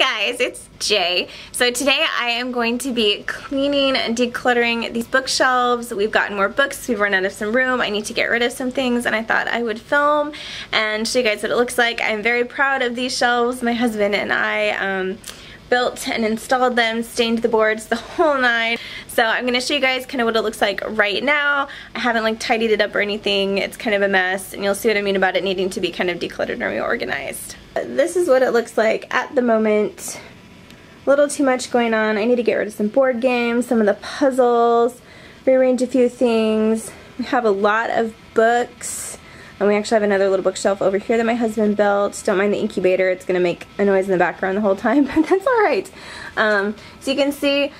guys, it's Jay. So today I am going to be cleaning and decluttering these bookshelves. We've gotten more books, we've run out of some room, I need to get rid of some things, and I thought I would film and show you guys what it looks like. I'm very proud of these shelves. My husband and I built and installed them, stained the boards, the whole nine. So I'm going to show you guys kind of what it looks like right now. I haven't like tidied it up or anything. It's kind of a mess, and you'll see what I mean about it needing to be kind of decluttered or reorganized. This is what it looks like at the moment. A little too much going on. I need to get rid of some board games, some of the puzzles, rearrange a few things. We have a lot of books. And we actually have another little bookshelf over here that my husband built. Don't mind the incubator. It's going to make a noise in the background the whole time, but that's alright. So you can see,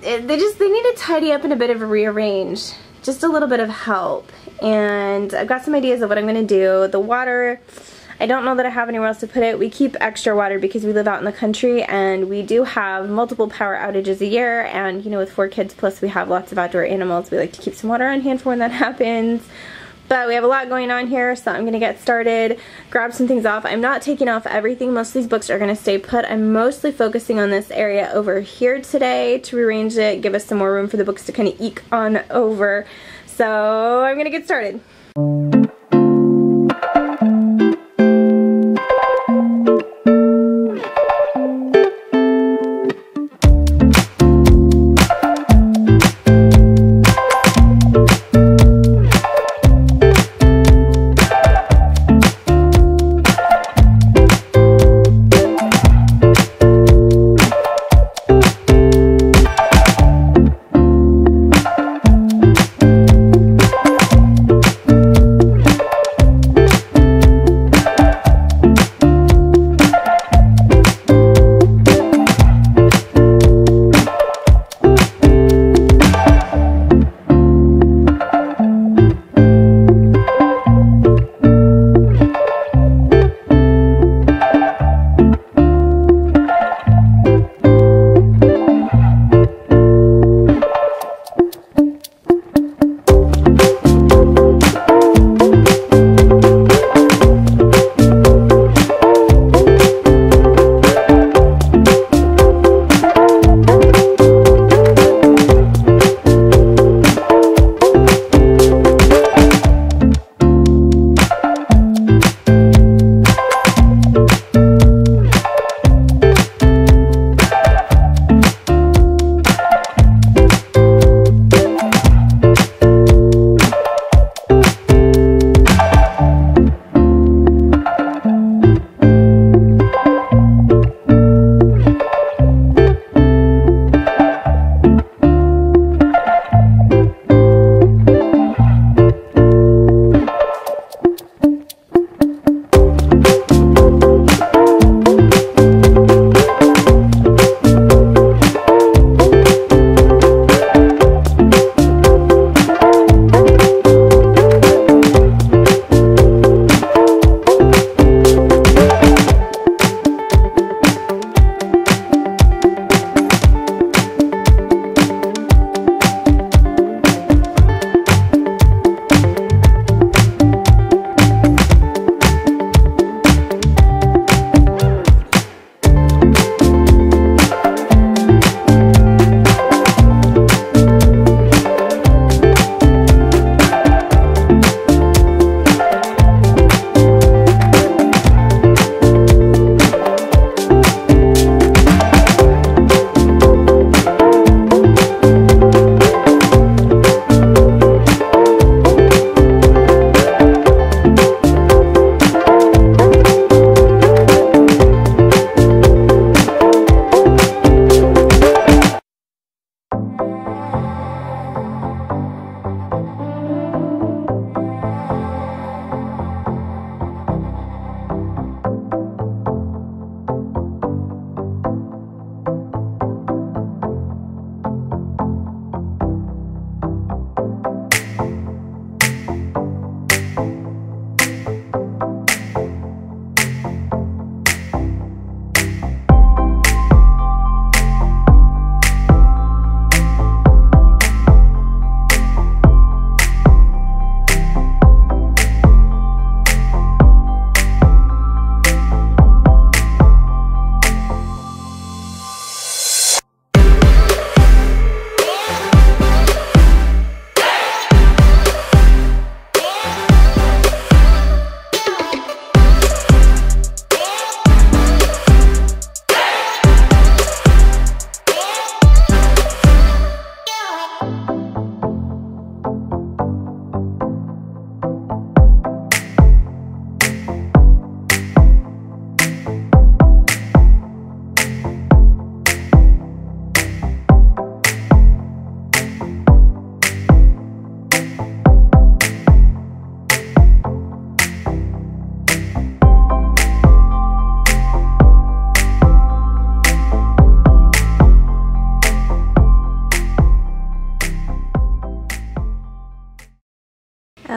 they need to tidy up and a bit of a rearrange. Just a little bit of help. And I've got some ideas of what I'm going to do. The water, I don't know that I have anywhere else to put it. We keep extra water because we live out in the country, and we do have multiple power outages a year. And, you know, with 4 kids, plus we have lots of outdoor animals, we like to keep some water on hand for when that happens. But we have a lot going on here, so I'm going to get started, grab some things off. I'm not taking off everything. Most of these books are going to stay put. I'm mostly focusing on this area over here today to rearrange it, give us some more room for the books to kind of eke on over. So I'm going to get started.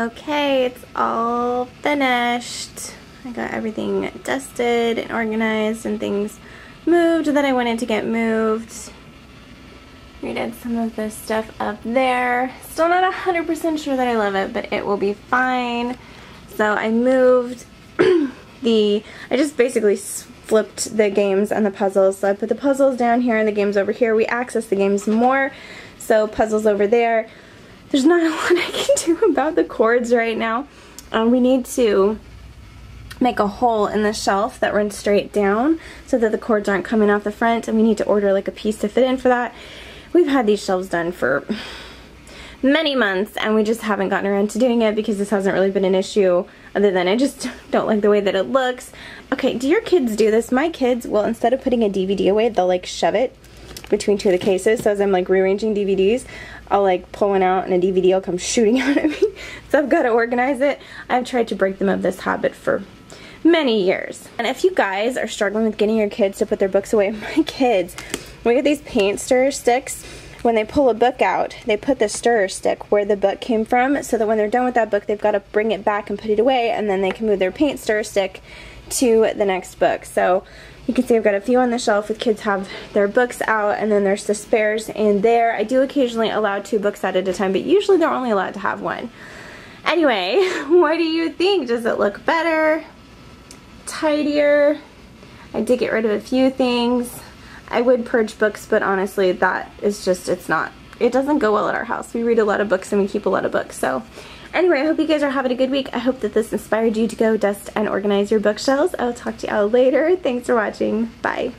Okay, it's all finished. I got everything dusted and organized and things moved that I wanted to get moved. We did some of this stuff up there. Still not 100% sure that I love it, but it will be fine. So I moved I just basically flipped the games and the puzzles. So I put the puzzles down here and the games over here. We access the games more, so puzzles over there. There's not a lot I can do about the cords right now. We need to make a hole in the shelf that runs straight down so that the cords aren't coming off the front, and we need to order like a piece to fit in for that. We've had these shelves done for many months and we just haven't gotten around to doing it because this hasn't really been an issue, other than I just don't like the way that it looks. Okay, do your kids do this? My kids will, instead of putting a DVD away, they'll like shove it between two of the cases. So as I'm like rearranging DVDs, I'll like pull one out and a DVD will come shooting out at me. So I've got to organize it. I've tried to break them of this habit for many years. And if you guys are struggling with getting your kids to put their books away, my kids, we get these paint stirrer sticks. When they pull a book out, they put the stirrer stick where the book came from, so that when they're done with that book, they've got to bring it back and put it away, and then they can move their paint stirrer stick to the next book. So you can see I've got a few on the shelf with kids have their books out, and then there's the spares in there. I do occasionally allow two books out at a time, but usually they're only allowed to have one. Anyway, what do you think? Does it look better? Tidier? I did get rid of a few things. I would purge books, but honestly that is just, it doesn't go well at our house. We read a lot of books and we keep a lot of books. So anyway, I hope you guys are having a good week. I hope that this inspired you to go dust and organize your bookshelves. I'll talk to you all later. Thanks for watching. Bye.